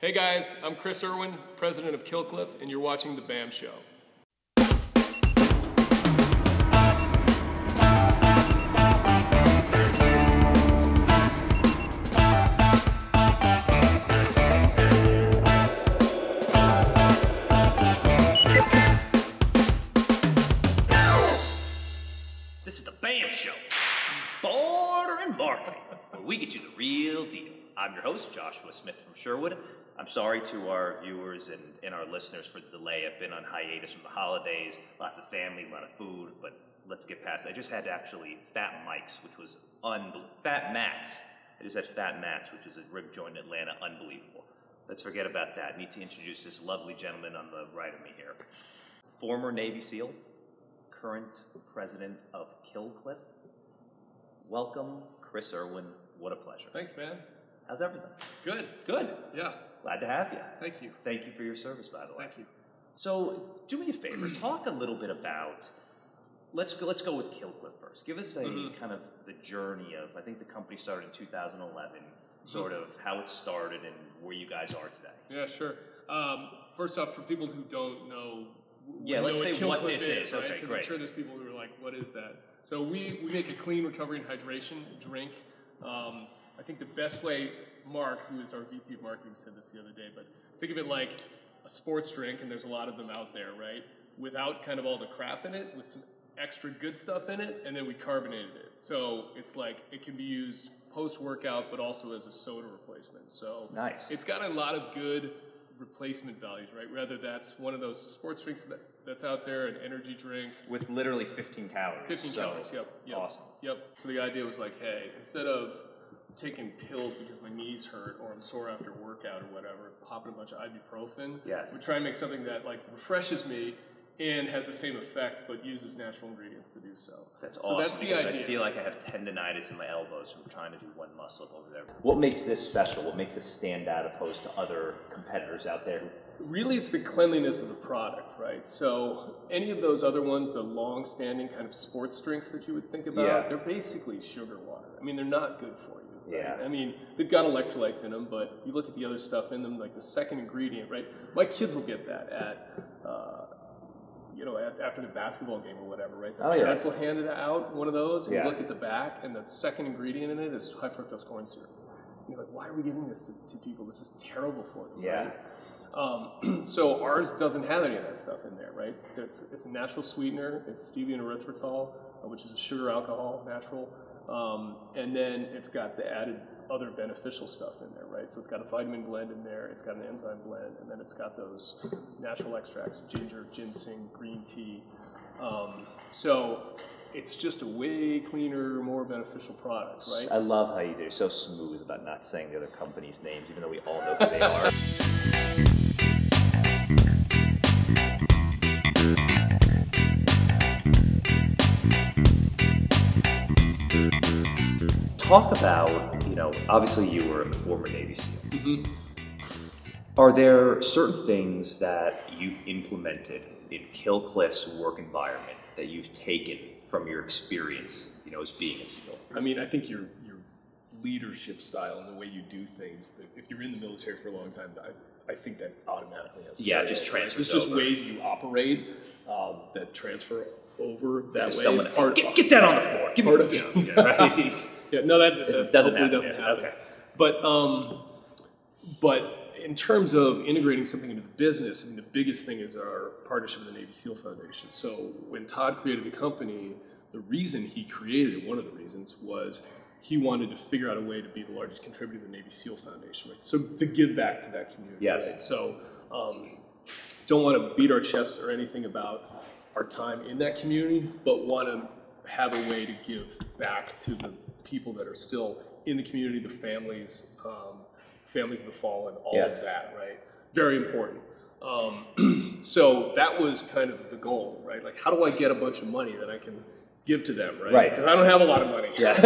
Hey guys, I'm Chris Irwin, president of Kill Cliff, and you're watching The BAM Show. This is The BAM Show, barter and marketing, where we get you the real deal. I'm your host, Joshua Smith from Sherwood. I'm sorry to our viewers and our listeners for the delay. I've been on hiatus from the holidays, lots of family, a lot of food, but let's get past it. I just had actually Fat Mike's, which was unbelievable. Fat Matt's. I just had Fat Matt's, which is a rib joint in Atlanta. Unbelievable. Let's forget about that. I need to introduce this lovely gentleman on the right of me here. Former Navy SEAL, current president of Kill Cliff. Welcome, Chris Irwin. What a pleasure. Thanks, man. How's everything? Good. Good. Yeah. Glad to have you. Thank you. Thank you for your service, by the way. Thank you. So, do me a favor. Talk a little bit about, let's go with Kill Cliff first. Give us a kind of the journey of, I think the company started in 2011, sort of how it started and where you guys are today. Yeah, sure. First off, for people who don't know, let's say what Kill Cliff is, right? Okay, great. Because I'm sure there's people who are like, what is that? So, we make a clean recovery and hydration drink. I think the best way, Mark, who is our VP of marketing, said this the other day, but think of it like a sports drink, and there's a lot of them out there, right? Without kind of all the crap in it, with some extra good stuff in it, and then we carbonated it. So it's like, it can be used post-workout, but also as a soda replacement. So nice. It's got a lot of good replacement values, right? Whether that's one of those sports drinks that's out there, an energy drink. With literally 15 calories. 15 calories, yep. Awesome. Yep, so the idea was like, hey, instead of taking pills because my knees hurt or I'm sore after workout or whatever, popping a bunch of ibuprofen. Yes. We try and make something that like refreshes me and has the same effect but uses natural ingredients to do so. That's awesome. So that's the idea. I feel like I have tendonitis in my elbows from trying to do one muscle up over there. What makes this special? What makes this stand out opposed to other competitors out there? Really, it's the cleanliness of the product, right? So any of those other ones, the long-standing kind of sports drinks that you would think about, yeah, they're basically sugar water. I mean, they're not good for you. Yeah. I mean, they've got electrolytes in them, but you look at the other stuff in them, like the second ingredient, right? My kids will get that at, after the basketball game or whatever, right? The parents will hand it out, one of those, and you look at the back, and the second ingredient in it is high fructose corn syrup. And you're like, why are we giving this to people? This is terrible for them, right? So ours doesn't have any of that stuff in there, right? It's a natural sweetener. It's stevia and erythritol, which is a sugar alcohol, natural. And then it's got the added other beneficial stuff in there, right? So it's got a vitamin blend in there, it's got an enzyme blend, and then it's got those natural extracts, ginger, ginseng, green tea. So it's just a way cleaner, more beneficial product, right? I love how you're so smooth about not saying the other companies' names, even though we all know who they are. Talk about, obviously you were a former Navy SEAL. Are there certain things that you've implemented in Kill Cliff's work environment that you've taken from your experience, as being a SEAL? I mean, I think your leadership style and the way you do things, that if you're in the military for a long time, I think that automatically has just transfers. There's just ways you operate that transfer over that way. Someone, get that on the floor. Give me part of it. Right? Yeah, no, that hopefully doesn't happen. Okay. But in terms of integrating something into the business, I mean, the biggest thing is our partnership with the Navy SEAL Foundation. So when Todd created the company, the reason he created it, one of the reasons, was he wanted to figure out a way to be the largest contributor to the Navy SEAL Foundation, right? So to give back to that community. Yes. Right? So don't want to beat our chests or anything about our time in that community, but want to have a way to give back to the people that are still in the community, the families, families of the fallen, all of that, right? Very important. So that was kind of the goal, right? Like, how do I get a bunch of money that I can give to them, right? Because I don't have a lot of money. Yeah.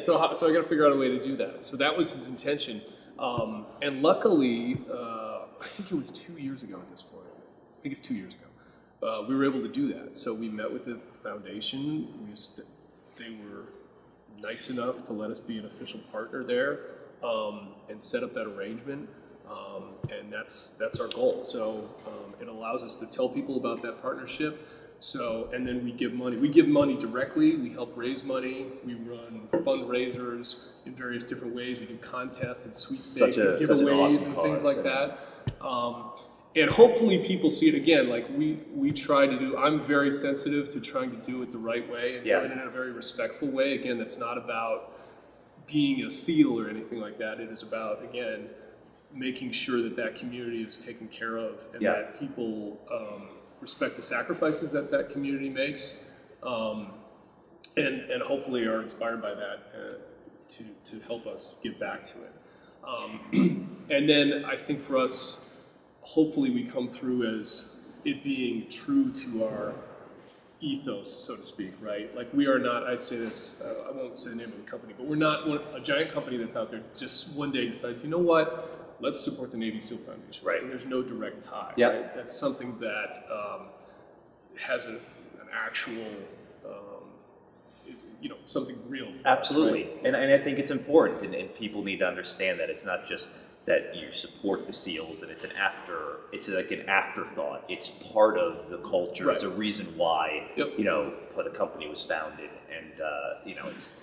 so I got to figure out a way to do that. So that was his intention. And luckily, I think it was 2 years ago at this point. I think it's 2 years ago. We were able to do that. So we met with the foundation. They were nice enough to let us be an official partner there, and set up that arrangement. And that's our goal. So it allows us to tell people about that partnership. So, and then we give money. We give money directly. We help raise money. We run fundraisers in various different ways. We do contests and sweepstakes and giveaways and things like that. And hopefully people see it again. Like we try to do, I'm very sensitive to trying to do it the right way and doing it in a very respectful way. Again, that's not about being a SEAL or anything like that. It is about, again, making sure that that community is taken care of and that people respect the sacrifices that that community makes, and hopefully are inspired by that to help us give back to it. And then I think for us, hopefully we come through as it being true to our ethos, so to speak, right? Like we are not, I say this, I won't say the name of the company, but we're not a giant company that's out there just one day decides, you know what, let's support the Navy SEAL Foundation, right? And there's no direct tie, right? That's something that has an actual, you know, something real. For us, right? And I think it's important, and people need to understand that it's not just that you support the SEALs and it's like an afterthought. It's part of the culture. Right. It's a reason why, you know, the company was founded, and you know, it's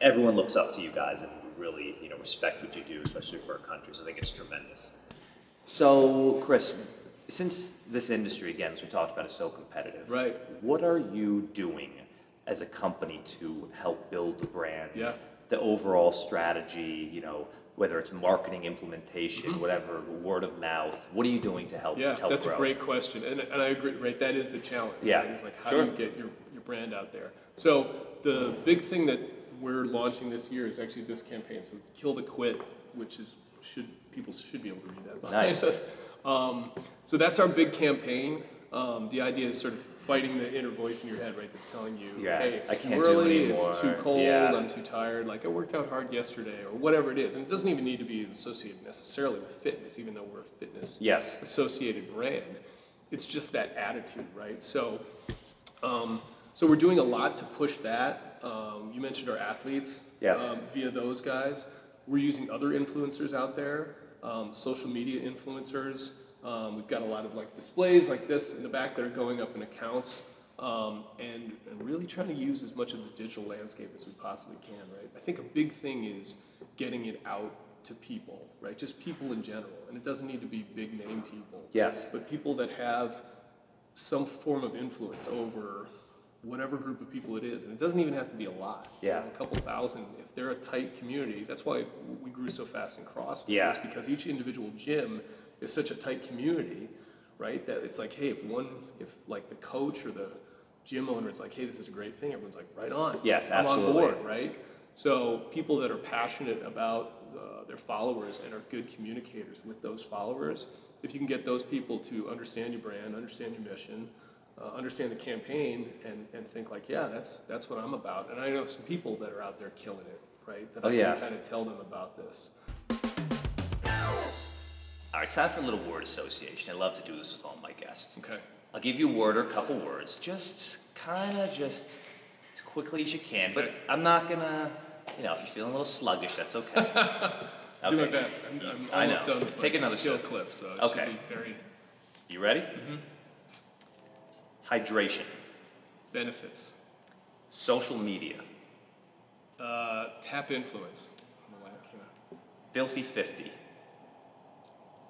everyone looks up to you guys and really, you know, respect what you do, especially for our country. So I think it's tremendous. So Chris, since this industry, again, as we talked about, is so competitive, right? What are you doing as a company to help build the brand, the overall strategy, you know, whether it's marketing, implementation, whatever, word of mouth? What are you doing to help? Yeah, help that's grow? A great question, and I agree. Right, that is the challenge. Yeah, right? It's like how do you get your brand out there? So the big thing that we're launching this year is actually this campaign. So Kill the Quit, which is people should be able to read that behind us. So that's our big campaign. The idea is sort of fighting the inner voice in your head, right? That's telling you, hey, it's too early, it's too cold, I'm too tired, like I worked out hard yesterday, or whatever it is. And it doesn't even need to be associated necessarily with fitness, even though we're a fitness associated brand. It's just that attitude, right? So, so we're doing a lot to push that. You mentioned our athletes via those guys. We're using other influencers out there, social media influencers. We've got a lot of like displays like this in the back that are going up in accounts, and really trying to use as much of the digital landscape as we possibly can, right? I think a big thing is getting it out to people, right? Just people in general, and it doesn't need to be big name people. But people that have some form of influence over whatever group of people it is, and it doesn't even have to be a lot. You know, a couple thousand. If they're a tight community, that's why we grew so fast in CrossFit. It's because each individual gym is such a tight community, right? That it's like, hey, if like the coach or the gym owner is like, hey, this is a great thing, everyone's like, right on. I'm absolutely on board, right? So people that are passionate about their followers and are good communicators with those followers, if you can get those people to understand your brand, understand your mission, understand the campaign, and think like, yeah, that's what I'm about. And I know some people that are out there killing it, right? That I can kind of tell them about this. All right, time for a little word association. I love to do this with all my guests. Okay. I'll give you a word or a couple words, just kind of just as quickly as you can. Okay. But I'm not gonna, you know, if you're feeling a little sluggish, that's okay. Do my best. I'm almost done. Take another sip. Cliff, so it should be very... You ready? Hydration. Benefits. Social media. Tap influence. I don't know why that came out. Filthy 50.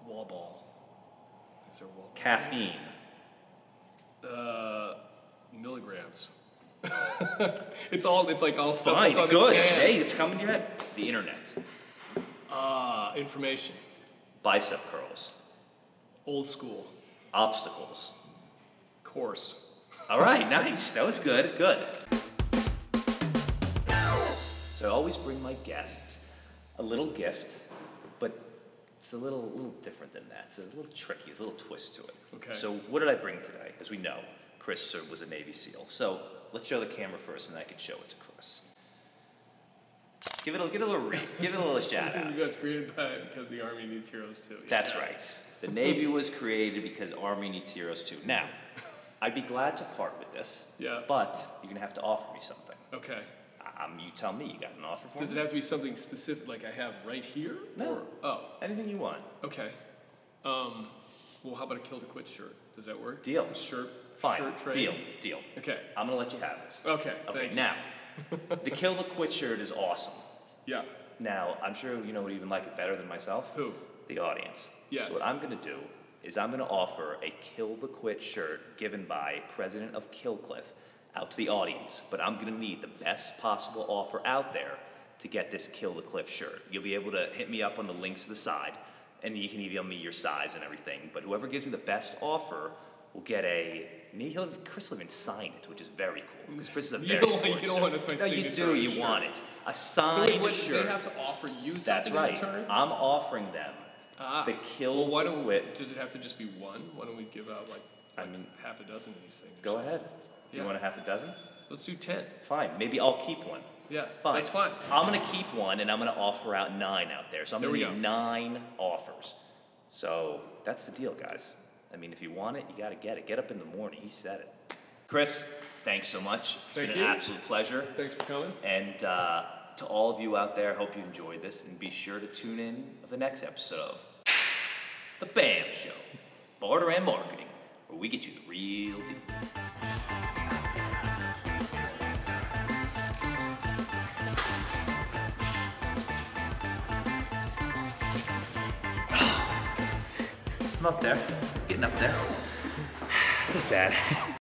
Wall ball. Is there a wall ball? Caffeine. Milligrams. It's like all stuff. Fine, that's on good. The can. Hey, it's coming to your head. The internet. Information. Bicep curls. Old school. Obstacles. Course. All right, nice. That was good. Good. So I always bring my guests a little gift, but it's a little different than that. It's a little tricky. It's a little twist to it. Okay. So what did I bring today? As we know, Chris was a Navy SEAL. So let's show the camera first, and I can show it to Chris. Give it a little read. Give it a little shout out. You guys created by it because the Army needs heroes too. Yeah. That's right. The Navy was created because Army needs heroes too. Now, I'd be glad to part with this. But you're gonna have to offer me something. Okay. You tell me. You got an offer for me? Does it have to be something specific like I have right here? No. Or, oh. Anything you want. Okay. Well, how about a Kill the Quit shirt? Does that work? Deal. Shirt. Fine. Shirt Deal. Okay. I'm going to let you have this. Okay. Okay. Now, the Kill the Quit shirt is awesome. Yeah. Now, I'm sure you know would even like it better than myself. Who? The audience. Yes. So what I'm going to do is I'm going to offer a Kill the Quit shirt given by President of Kill Cliff out to the audience, but I'm gonna need the best possible offer out there to get this Kill the Cliff shirt. You'll be able to hit me up on the links to the side, and you can email me your size and everything, but whoever gives me the best offer will get a, Chris will even sign it, which is very cool, because Chris is a very You want it. A signed shirt. So wait, they have to offer you something in return? I'm offering them the Kill the Quit. Does it have to just be one? Why don't we give out like half a dozen of these things? Go ahead. You want a half a dozen? Let's do 10. Fine. Maybe I'll keep one. Yeah, fine. That's fine. I'm going to keep one, and I'm going to offer out 9 out there. So I'm going to need 9 offers. So that's the deal, guys. I mean, if you want it, you got to get it. Get up in the morning. He said it. Chris, thanks so much. It's been an absolute pleasure. Thanks for coming. And to all of you out there, hope you enjoyed this. And be sure to tune in for the next episode of The BAM Show, Barter and Marketing, where we get you the real deal. I'm up there, getting up there. It's bad.